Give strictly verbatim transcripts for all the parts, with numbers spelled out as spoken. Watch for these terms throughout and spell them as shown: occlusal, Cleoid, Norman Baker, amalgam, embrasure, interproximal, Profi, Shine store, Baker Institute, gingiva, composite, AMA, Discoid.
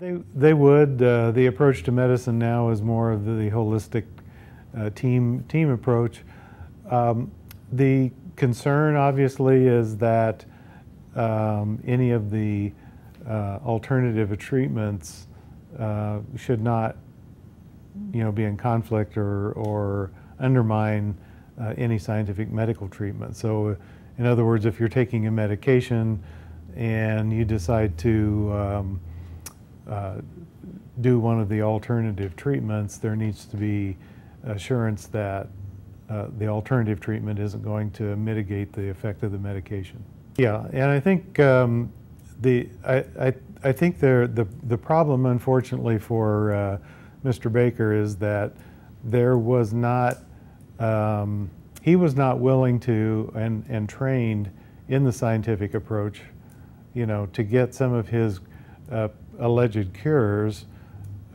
They, they would. Uh, the approach to medicine now is more of the holistic uh, team, team approach. Um, the concern, obviously, is that um, any of the uh, alternative treatments uh, should not, you know, be in conflict or, or undermine uh, any scientific medical treatment. So, in other words, if you're taking a medication and you decide to um, uh, do one of the alternative treatments, there needs to be assurance that uh, the alternative treatment isn't going to mitigate the effect of the medication. Yeah, and I think um, the I, I I think there the the problem, unfortunately, for uh, Mister Baker is that there was not, um, he was not willing to and, and trained in the scientific approach, you know, to get some of his uh, alleged cures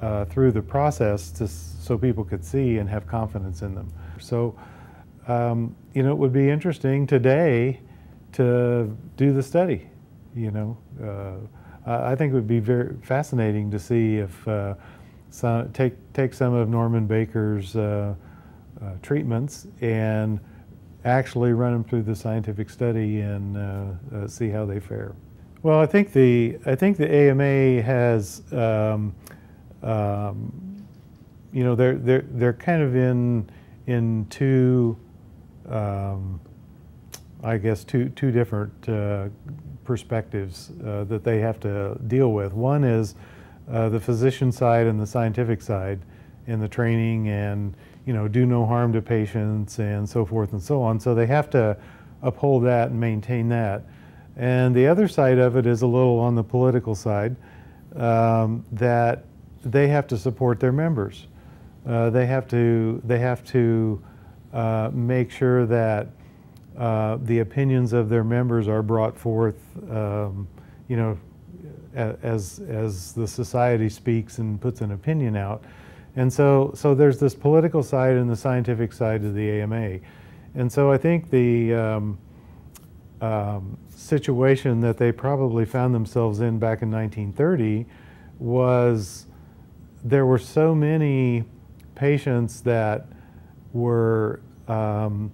uh, through the process to, so people could see and have confidence in them. So, um, you know, it would be interesting today to do the study, you know. Uh, I think it would be very fascinating to see if uh, So take, take some of Norman Baker's uh, uh, treatments and actually run them through the scientific study and uh, uh, see how they fare. Well, I think the, I think the A M A has, um, um, you know, they're, they're, they're kind of in, in two, um, I guess, two, two different uh, perspectives uh, that they have to deal with. One is Uh, the physician side and the scientific side, and the training, and, you know, do no harm to patients, and so forth and so on. So they have to uphold that and maintain that. And the other side of it is a little on the political side, um, that they have to support their members. Uh, they have to they have to uh, make sure that uh, the opinions of their members are brought forth, um, you know, as as the society speaks and puts an opinion out. And so so there's this political side and the scientific side of the A M A. And so I think the um, um, situation that they probably found themselves in back in nineteen thirty was there were so many patients that were um,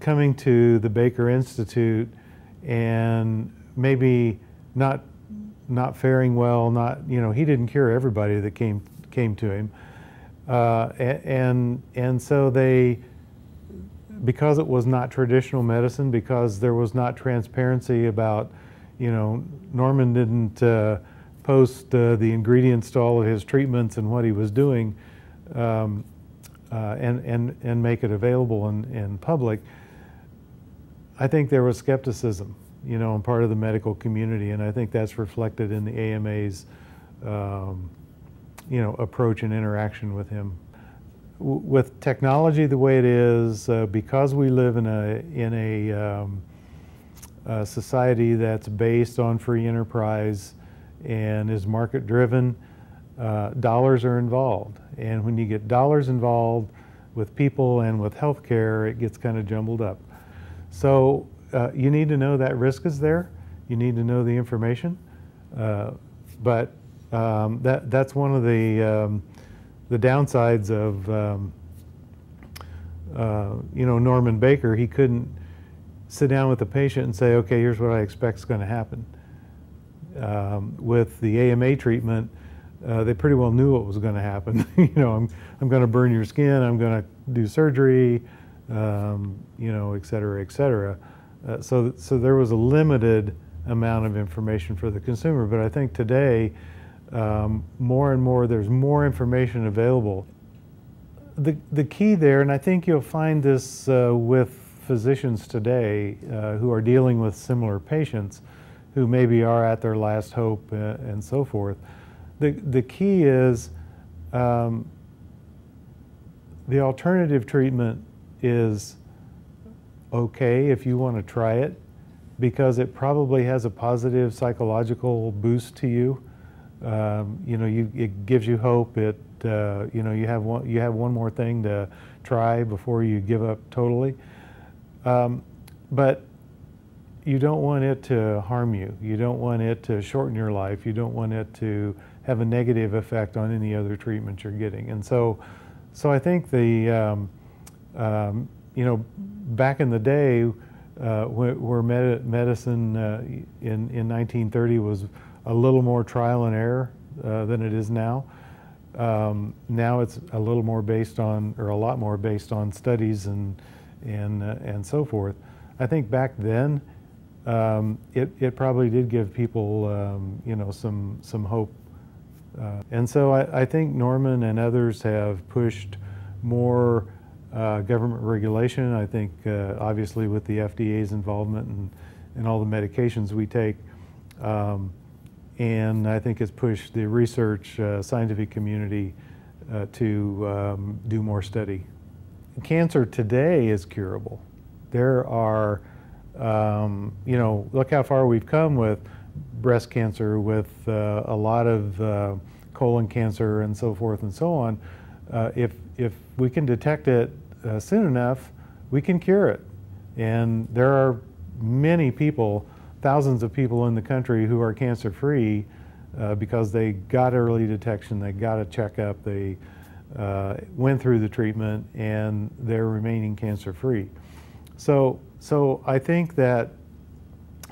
coming to the Baker Institute and maybe not not faring well, not, you know, he didn't cure everybody that came came to him, uh, and and so they, because it was not traditional medicine, because there was not transparency about, you know, Norman didn't uh, post uh, the ingredients to all of his treatments and what he was doing, um, uh, and and and make it available in, in public. I think there was skepticism, you know, and part of the medical community, and I think that's reflected in the A M A's, um, you know, approach and interaction with him. W with technology the way it is, uh, because we live in a in a, um, a society that's based on free enterprise and is market-driven, uh, dollars are involved, and when you get dollars involved with people and with healthcare, it gets kind of jumbled up. So. Uh, you need to know that risk is there. You need to know the information, uh, but um, that that's one of the um, the downsides of um, uh, you know, Norman Baker. He couldn't sit down with the patient and say, okay, here's what I expect is going to happen. Um, with the A M A treatment, uh, they pretty well knew what was going to happen. You know, I'm I'm going to burn your skin. I'm going to do surgery. Um, you know, et cetera, et cetera. Uh, so, so there was a limited amount of information for the consumer, but I think today, um, more and more, there's more information available. The, the key there, and I think you'll find this uh, with physicians today uh, who are dealing with similar patients who maybe are at their last hope uh, and so forth, the, the key is um, the alternative treatment is okay if you want to try it, because it probably has a positive psychological boost to you. Um, you know, you, it gives you hope. It uh, you know, you have one you have one more thing to try before you give up totally. Um, but you don't want it to harm you. You don't want it to shorten your life. You don't want it to have a negative effect on any other treatment you're getting. And so, so I think the, um, um, you know, back in the day, uh, where med medicine uh, in, in nineteen thirty was a little more trial and error uh, than it is now. Um, now it's a little more based on, or a lot more based on studies and, and, uh, and so forth. I think back then, um, it, it probably did give people, um, you know, some, some hope. Uh, and so I, I think Norman and others have pushed more uh, government regulation. I think uh, obviously with the F D A's involvement and, and all the medications we take, um, and I think it's pushed the research uh, scientific community uh, to um, do more study. Cancer today is curable. There are, um, you know, look how far we've come with breast cancer, with uh, a lot of uh, colon cancer and so forth and so on. Uh, if, if we can detect it uh, soon enough, we can cure it. And there are many people, thousands of people in the country who are cancer-free uh, because they got early detection, they got a checkup, they uh, went through the treatment, and they're remaining cancer-free. So, so I think that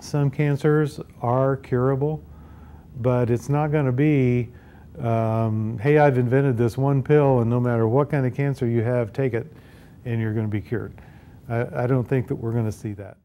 some cancers are curable, but it's not going to be, um, hey, I've invented this one pill, and no matter what kind of cancer you have, take it, and you're going to be cured. I, I don't think that we're going to see that.